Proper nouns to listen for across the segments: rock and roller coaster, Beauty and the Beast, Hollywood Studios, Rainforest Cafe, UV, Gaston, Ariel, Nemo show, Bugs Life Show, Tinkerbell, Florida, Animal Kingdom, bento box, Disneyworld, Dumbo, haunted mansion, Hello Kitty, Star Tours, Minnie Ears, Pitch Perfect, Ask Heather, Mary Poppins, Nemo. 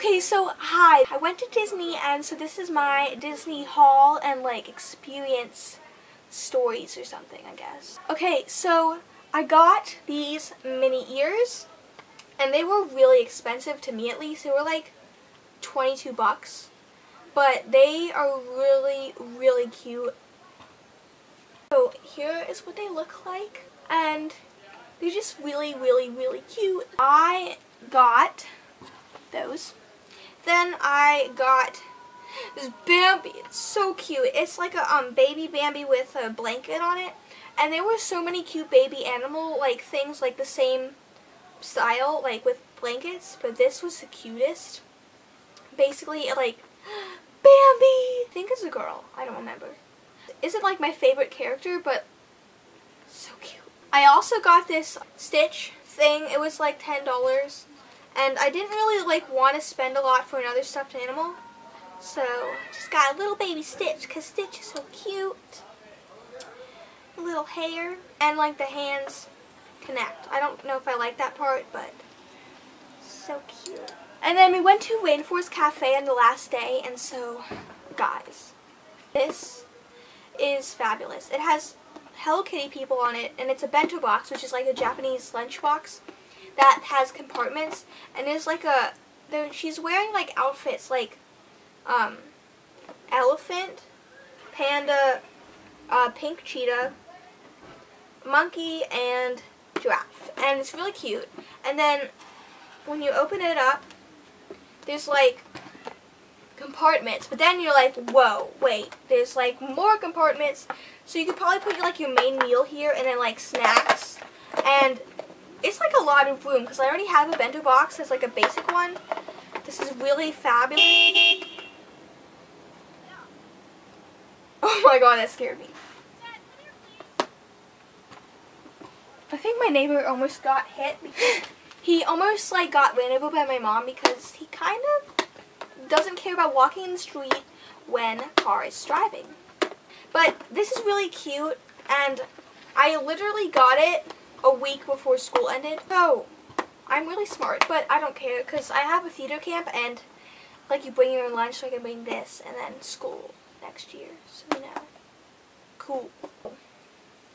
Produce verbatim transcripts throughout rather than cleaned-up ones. Okay, so hi, I went to Disney, and so this is my Disney haul and like experience stories or something, I guess. Okay, so I got these mini ears, and they were really expensive, to me at least. They were like twenty-two bucks, but they are really, really cute. So here is what they look like, and they're just really, really, really cute. I got those. Then I got this Bambi. It's so cute. It's like a um, baby Bambi with a blanket on it. And there were so many cute baby animal like things, like the same style, like with blankets. But this was the cutest. Basically, like, Bambi! I think it's a girl. I don't remember. Isn't like my favorite character, but so cute. I also got this Stitch thing. It was like ten dollars. And I didn't really like want to spend a lot for another stuffed animal, so just got a little baby Stitch because Stitch is so cute. A little hair, and like the hands connect. I don't know if I like that part, but so cute. And then we went to Rainforest Cafe on the last day, and so guys, this is fabulous. It has Hello Kitty people on it, and it's a bento box, which is like a Japanese lunch box that has compartments, and there's like a, there, she's wearing like outfits like um, elephant, panda, uh, pink cheetah, monkey, and giraffe, and it's really cute. And then when you open it up, there's like compartments, but then you're like, whoa, wait, there's like more compartments, so you could probably put like your main meal here, and then like snacks, and it's like a lot of room, because I already have a bento box that's like a basic one. This is really fabulous. Oh my god, that scared me. I think my neighbor almost got hit. He almost like got ran over by my mom because he kind of doesn't care about walking in the street when car is driving. But this is really cute, and I literally got it a week before school ended. So, I'm really smart, but I don't care because I have a theater camp, and like you bring your own lunch, so I can bring this and then school next year. So, you know, cool.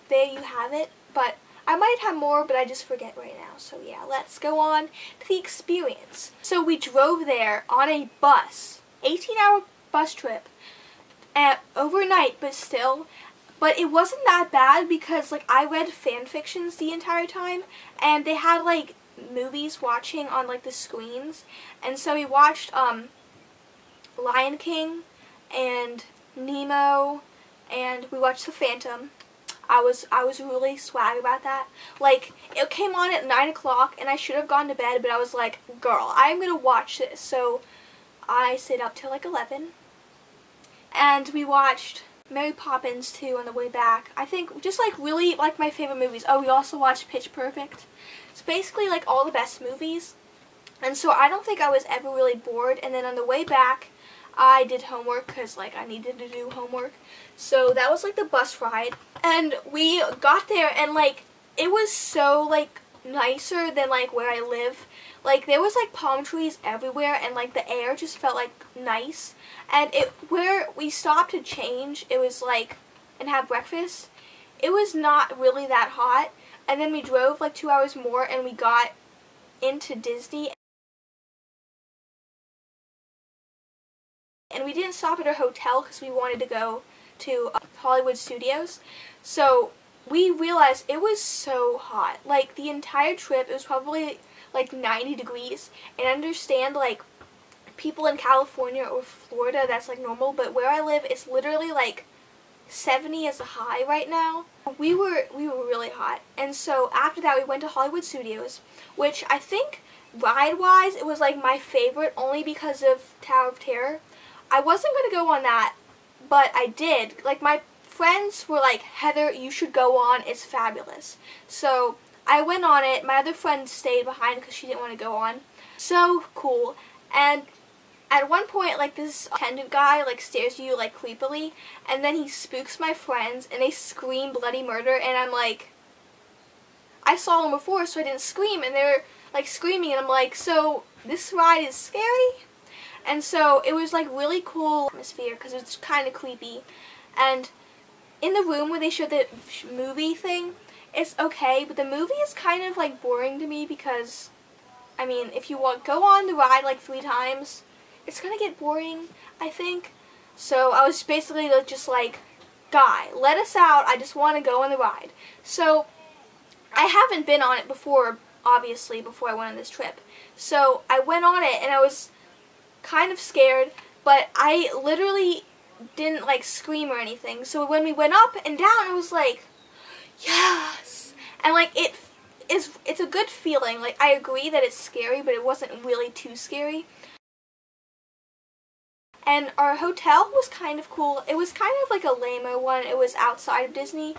There you have it, but I might have more, but I just forget right now. So yeah, let's go on to the experience. So we drove there on a bus, eighteen hour bus trip, at overnight, but still. But it wasn't that bad because, like, I read fan fictions the entire time, and they had, like, movies watching on, like, the screens. And so we watched, um, Lion King and Nemo, and we watched The Phantom. I was, I was really swag about that. Like, it came on at nine o'clock, and I should have gone to bed, but I was like, girl, I'm gonna watch this. So I stayed up till, like, eleven. And we watched Mary Poppins too on the way back. I think just like really like my favorite movies. Oh, we also watched Pitch Perfect. It's basically like all the best movies. And so I don't think I was ever really bored. And then on the way back, I did homework because like I needed to do homework. So that was like the bus ride. And we got there, and like it was so like nicer than like where I live. Like there was like palm trees everywhere, and like the air just felt like nice. And it where we stopped to change, it was like and have breakfast. It was not really that hot. And then we drove like two hours more, and we got into Disney. And we didn't stop at a hotel because we wanted to go to uh, Hollywood Studios. So we realized it was so hot. Like the entire trip, it was probably like ninety degrees. And I understand like people in California or Florida, that's like normal, but where I live, it's literally like seventy as a high right now. We were we were really hot. And so after that, we went to Hollywood Studios, which I think ride-wise, it was like my favorite only because of Tower of Terror. I wasn't going to go on that, but I did. Like my friends were like, Heather, you should go on, it's fabulous. So I went on it. My other friend stayed behind because she didn't want to go on. So cool. And at one point, like, this attendant guy like stares at you like creepily, and then he spooks my friends, and they scream bloody murder, and I'm like, I saw them before, so I didn't scream, and they're like screaming, and I'm like, so this ride is scary? And so it was like really cool atmosphere because it's kind of creepy. And in the room where they showed the movie thing, it's okay, but the movie is kind of like boring to me because, I mean, if you want, go on the ride like three times, it's gonna get boring, I think. So I was basically just like, guy, let us out, I just want to go on the ride. So I haven't been on it before, obviously, before I went on this trip. So I went on it and I was kind of scared, but I literally didn't like scream or anything. So when we went up and down, it was like, yes! And like it is, it's a good feeling. Like, I agree that it's scary, but it wasn't really too scary. And our hotel was kind of cool. It was kind of like a lame-o one. It was outside of Disney,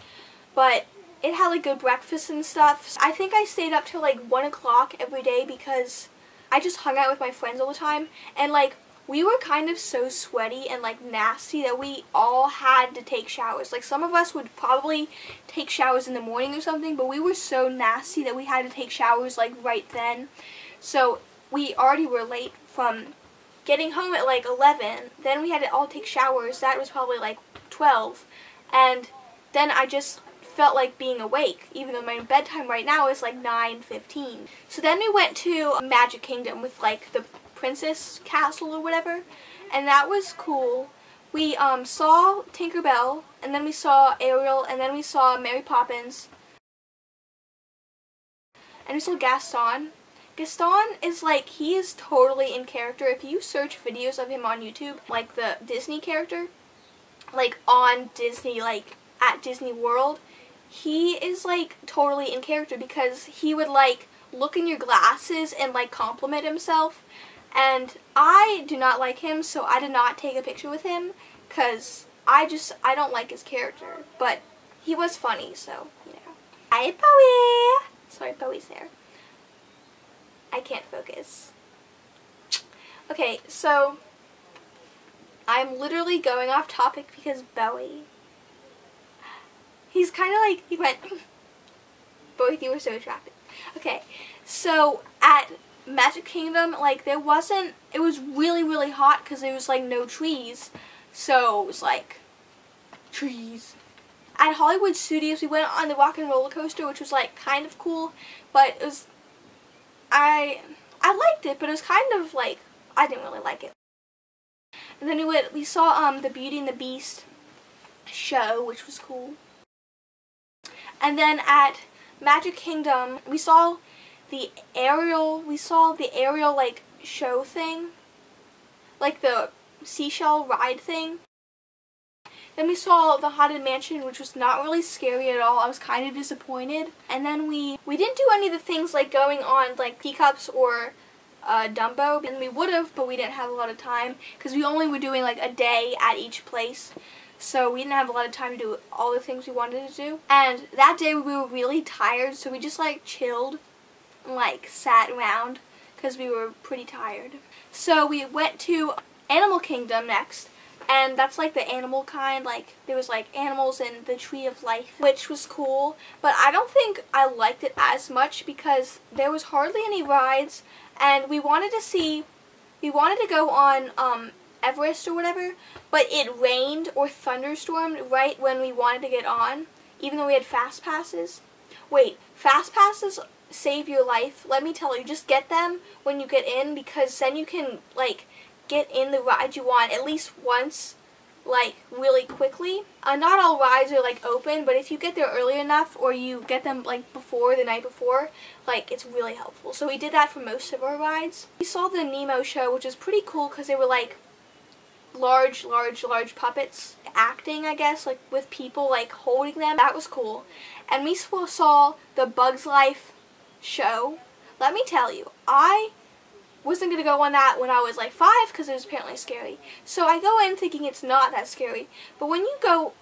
but it had like good breakfast and stuff. So I think I stayed up till like one o'clock every day because I just hung out with my friends all the time. And like, we were kind of so sweaty and like nasty that we all had to take showers. Like, some of us would probably take showers in the morning or something, but we were so nasty that we had to take showers like right then. So we already were late from getting home at like eleven, then we had to all take showers, that was probably like twelve, and then I just felt like being awake, even though my bedtime right now is like nine fifteen. So then we went to Magic Kingdom with like the princess castle or whatever, and that was cool. We um, saw Tinkerbell, and then we saw Ariel, and then we saw Mary Poppins, and we saw Gaston. Gaston is like, he is totally in character. If you search videos of him on YouTube, like the Disney character, like on Disney, like at Disney World, he is like totally in character because he would like look in your glasses and like compliment himself. And I do not like him, so I did not take a picture with him because I just, I don't like his character. But he was funny, so, you know. Hi, Bowie! Sorry, Bowie's there. I can't focus. Okay, so I'm literally going off topic because Bowie, he's kind of like, he went, Bowie, you were so attractive. Okay, so at Magic Kingdom, like, there wasn't, it was really, really hot because there was like no trees. So it was like, trees. At Hollywood Studios, we went on the Rock and Roller Coaster, which was like kind of cool, but it was, I I liked it, but it was kind of like, I didn't really like it. And then we went, we saw um the Beauty and the Beast show, which was cool. And then at Magic Kingdom, we saw the Ariel, we saw the Ariel like show thing, like the seashell ride thing. Then we saw the Haunted Mansion, which was not really scary at all. I was kind of disappointed. And then we we didn't do any of the things like going on like teacups or uh, Dumbo. And we would have, but we didn't have a lot of time because we only were doing like a day at each place. So we didn't have a lot of time to do all the things we wanted to do. And that day we were really tired, so we just like chilled and like sat around because we were pretty tired. So we went to Animal Kingdom next. And that's like the animal kind, like there was like animals in the Tree of Life, which was cool, but I don't think I liked it as much because there was hardly any rides, and we wanted to see, we wanted to go on um, Everest or whatever, but it rained or thunderstormed right when we wanted to get on, even though we had fast passes. Wait, fast passes save your life, let me tell you, just get them when you get in because then you can like get in the ride you want at least once, like really quickly. Uh, not all rides are like open, but if you get there early enough or you get them like before the night before, like it's really helpful. So we did that for most of our rides. We saw the Nemo show, which is pretty cool because they were like large, large, large puppets acting, I guess, like with people like holding them. That was cool. And we saw the Bugs Life show. Let me tell you, I wasn't going to go on that when I was like five because it was apparently scary. So I go in thinking it's not that scary. But when you go,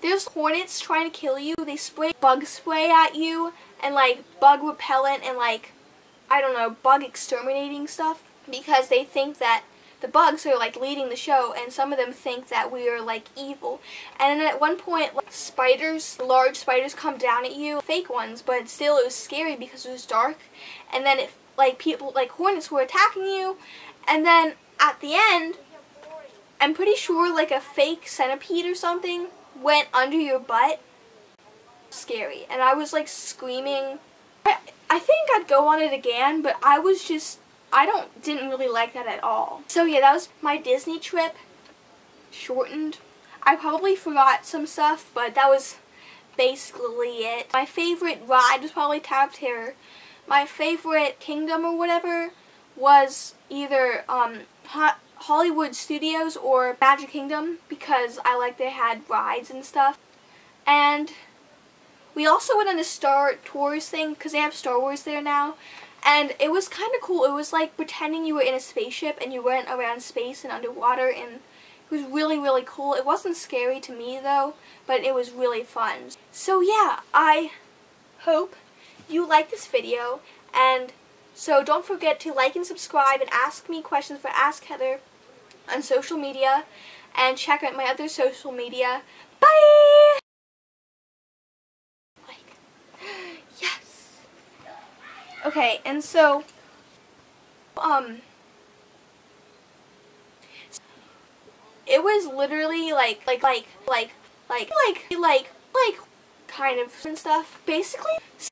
there's hornets trying to kill you. They spray bug spray at you and like bug repellent and like, I don't know, bug exterminating stuff. Because they think that the bugs are like leading the show and some of them think that we are like evil. And then at one point, like, spiders, large spiders come down at you. Fake ones, but still it was scary because it was dark. And then it, like people, like hornets were attacking you, and then at the end, I'm pretty sure like a fake centipede or something went under your butt. Scary. And I was like screaming. I, I think I'd go on it again, but I was just, I don't, didn't really like that at all. So yeah, that was my Disney trip. Shortened. I probably forgot some stuff, but that was basically it. My favorite ride was probably Tower of Terror. My favorite kingdom or whatever was either um, Ho Hollywood Studios or Magic Kingdom, because I like they had rides and stuff. And we also went on a Star Tours thing, because they have Star Wars there now. And it was kind of cool. It was like pretending you were in a spaceship and you went around space and underwater, and it was really, really cool. It wasn't scary to me though, but it was really fun. So yeah, I hope you like this video, and so don't forget to like and subscribe and ask me questions for Ask Heather on social media, and check out my other social media. Bye! Like, yes! Okay, and so, um, it was literally like, like, like, like, like, like, like, like, kind of and stuff, basically.